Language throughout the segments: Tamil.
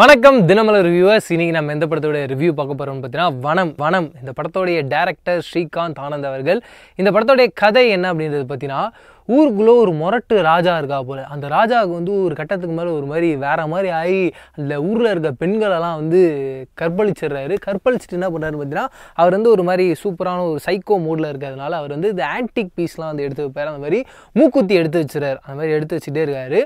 வணக்கம் தினமலர் ரிவ்யூவர்ஸ். இன்னைக்கு நம்ம எந்த படத்தோட ரிவ்யூ பார்க்க போகிறோம்னு பார்த்தீங்கன்னா வனம். வனம் இந்த படத்தோடைய டேரக்டர் ஸ்ரீகாந்த் ஆனந்த் அவர்கள். இந்த படத்தோடைய கதை என்ன அப்படின்றது பார்த்தீங்கன்னா, ஊருக்குள்ளே ஒரு முரட்டு ராஜா இருக்கா போல். அந்த ராஜாவுக்கு வந்து ஒரு கட்டத்துக்கு மேலே ஒரு மாதிரி வேறு மாதிரி ஆகி அந்த ஊரில் இருக்க பெண்களெல்லாம் வந்து கற்பழிச்சிடுறாரு. கற்பழிச்சிட்டு என்ன பண்ணுறாரு பார்த்தீங்கன்னா, அவர் வந்து ஒரு மாதிரி சூப்பரான ஒரு சைக்கோ மூடில் இருக்கிறதுனால அவர் வந்து இந்த ஆன்டிக் பீஸ்லாம் வந்து எடுத்து வைப்பார். அந்த மாதிரி மூக்குத்தி எடுத்து வச்சுறாரு. அந்த மாதிரி எடுத்து வச்சுட்டே இருக்காரு.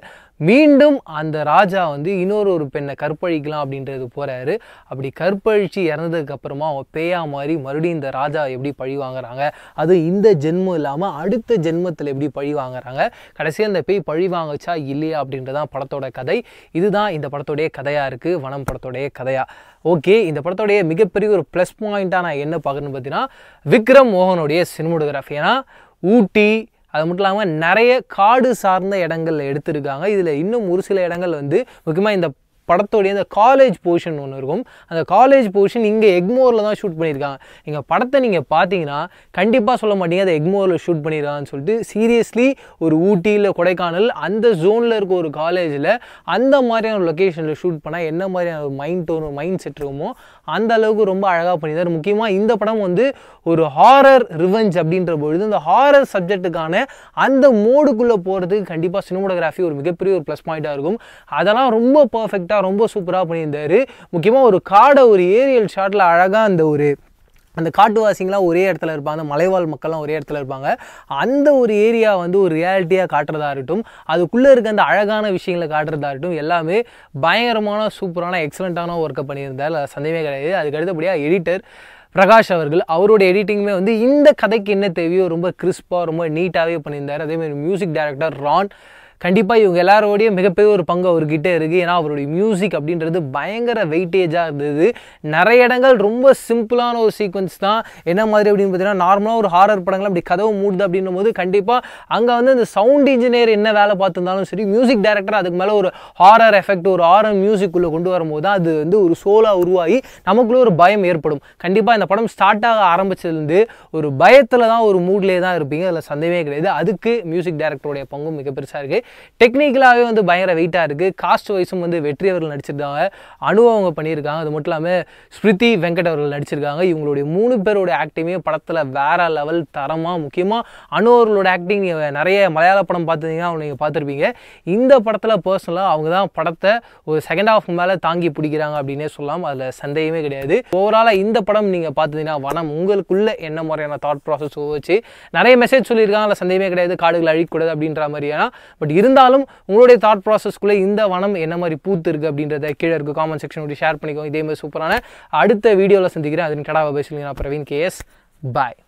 மீண்டும் அந்த ராஜா வந்து இன்னொரு பெண்ணை கற்பழிக்கலாம் அப்படின்றது போகிறாரு. அப்படி கற்பழித்து இறந்ததுக்கப்புறமா அவன் பேயா மாதிரி மறுபடியும் இந்த ராஜா எப்படி பழி வாங்குறாங்க, அது இந்த ஜென்மம் இல்லாமல் அடுத்த ஜென்மத்தில் எப்படி பழி வாங்குறாங்க, கடைசியாக அந்த பேய் பழி வாங்கச்சா இல்லையா அப்படின்றதான் படத்தோட கதை. இதுதான் இந்த படத்தோடைய கதையாக இருக்குது, வனம் படத்தோடைய கதையாக. ஓகே, இந்த படத்தோடைய மிகப்பெரிய ஒரு ப்ளஸ் பாயிண்ட்டாக நான் என்ன பார்க்குறேன்னு பார்த்தீங்கன்னா, விக்ரம் மோகனுடைய சினிமோட்டோகிராஃபி. ஏன்னா ஊட்டி அது மட்டும் இல்லாமல் நிறைய காடு சார்ந்த இடங்களில் எடுத்திருக்காங்க. இதில் இன்னும் ஒரு சில இடங்கள் வந்து முக்கியமாக இந்த படத்தோடைய இந்த காலேஜ் போர்ஷன் ஒன்று இருக்கும். அந்த காலேஜ் போர்ஷன் இங்கே எக்மோரில் தான் ஷூட் பண்ணியிருக்காங்க. எங்கள் படத்தை நீங்கள் பார்த்தீங்கன்னா கண்டிப்பாக சொல்ல மாட்டீங்க அதை எக்மோரில் ஷூட் பண்ணியிருக்காங்கன்னு சொல்லிட்டு. சீரியஸ்லி ஒரு ஊட்டியில் கொடைக்கானல் அந்த ஜோனில் இருக்க ஒரு காலேஜில் அந்த மாதிரியான ஒரு லொக்கேஷனில் ஷூட் பண்ணால் என்ன மாதிரியான ஒரு மைண்ட் செட் இருக்குமோ அந்த அளவுக்கு ரொம்ப அழகாக பண்ணியிருந்தார். முக்கியமாக இந்த படம் வந்து ஒரு ஹாரர் ரிவெஞ்ச் அப்படின்ற பொழுது இந்த ஹாரர் சப்ஜெக்ட்டுக்கான அந்த மோடுக்குள்ளே போகிறதுக்கு கண்டிப்பாக சினிமோட்டோகிராஃபி ஒரு மிகப்பெரிய ஒரு ப்ளஸ் பாயிண்ட்டாக இருக்கும். அதெல்லாம் ரொம்ப பர்ஃபெக்டாக ரொம்ப சூப்பரா பண்ணியிருந்தாரு. முக்கியமா ஒரு காடை ஒரு ஏரியல் ஷாட்ல அழகா அந்த காட்டுவாசிங்களாம் ஒரே இடத்துல இருப்பாங்க, அந்த மலைவாழ் மக்கள்லாம் ஒரே இடத்துல இருப்பாங்க. அந்த ஒரு ஏரியா வந்து ஒரு ரியாலிட்டியாக காட்டுறதா இருக்கட்டும், அதுக்குள்ளே இருக்க அந்த அழகான விஷயங்களை காட்டுறதா இருக்கட்டும், எல்லாமே பயங்கரமான சூப்பரான எக்ஸலண்ட்டான ஒர்க்கை பண்ணியிருந்தார், சந்தேகமே கிடையாது. அதுக்கு அடுத்தபடியாக எடிட்டர் பிரகாஷ் அவர்கள், அவருடைய எடிட்டிங்குமே வந்து இந்த கதைக்கு என்ன தேவையோ ரொம்ப கிறிஸ்பாக ரொம்ப நீட்டாகவே பண்ணியிருந்தார். அதேமாதிரி மியூசிக் டைரக்டர் ரான், கண்டிப்பாக இவங்க எல்லாரோடைய மிகப்பெரிய ஒரு பங்கு அவர்கிட்ட இருக்குது. ஏன்னா அவருடைய மியூசிக் அப்படின்றது பயங்கர வெயிட்டேஜாக இருந்தது. நிறைய இடங்கள் ரொம்ப சிம்பிளான ஒரு சீக்வன்ஸ் தான். என்ன மாதிரி அப்படின்னு பார்த்தீங்கன்னா, நார்மலாக ஒரு ஹாரர் படங்கள் அப்படி கதவு மூடுது அப்படின்னும் போது கண்டிப்பாக அங்கே வந்து இந்த சவுண்ட் இன்ஜினியர் என்ன வேலை பார்த்துருந்தாலும் சரி, மியூசிக் டைரக்டர் அதுக்கு மேலே ஒரு ஹாரர் எஃபெக்ட் ஒரு ஹாரர் மியூசிக் உள்ளே கொண்டு வரும்போது தான் அது வந்து ஒரு சோலாக உருவாகி நமக்குள்ளே ஒரு பயம் ஏற்படும். கண்டிப்பாக இந்த படம் ஸ்டார்ட் ஆக ஆரம்பிச்சதுலேருந்து ஒரு பயத்தில் தான் ஒரு மூட்லேயே தான் இருப்பீங்க, அதில் சந்தேகமே கிடையாது. அதுக்கு மியூசிக் டைரக்டருடைய பங்கும் மிக பெருசாக இருக்குது. டெக்னிக்கலாகவே வந்து பயங்கர வெயிட்டாக இருக்குது. காஸ்ட் வைஸும் வந்து வெற்றி அவர்கள் நடிச்சிருக்காங்க, அனுபவங்க பண்ணியிருக்காங்க, அது மட்டும் இல்லாமல் ஸ்மிருதி வெங்கட் அவர்கள் நடிச்சிருக்காங்க. இவங்களுடைய 3 பேரோட ஆக்டிங்குமே படத்தில் வேற லெவல் தரமாக. முக்கியமாக அனு அவர்களோட ஆக்டிங் நிறைய மலையாள படம் பார்த்துருந்தீங்கன்னா அவங்க நீங்கள் பார்த்துருப்பீங்க. இந்த படத்தில் பர்சனலாக அவங்க தான் படத்தை ஒரு செகண்ட் ஹாஃப் மேலே தாங்கி பிடிக்கிறாங்க அப்படின்னே சொல்லலாம், அதில் சந்தேகமே கிடையாது. ஓவராலாக இந்த படம் நீங்கள் பார்த்துட்டீங்கன்னா வனம் உங்களுக்குள்ளே என்ன மாதிரியான தாட் ப்ராசஸ் வச்சு நிறைய மெசேஜ் சொல்லியிருக்காங்க, அதில் சந்தேகமே கிடையாது. காடுகளை அழிக்கக்கூடாது அப்படின்ற மாதிரியான, பட் இருந்தாலும் உங்களுடைய தாட் ப்ராசஸ்க்குள்ளே இந்த வனம் என்ன மாதிரி பூத்து இருக்குது அப்படின்றத கீழே இருக்குது காமெண்ட் செக்ஷனோட ஷேர் பண்ணிக்கோங்க. இதே மாதிரி சூப்பரான அடுத்த வீடியோவில் சந்திக்கிறேன். அதுக்கு கடாவை பேசுகிறீங்க. நான் பிரவீன் கேஎஸ். பாய்.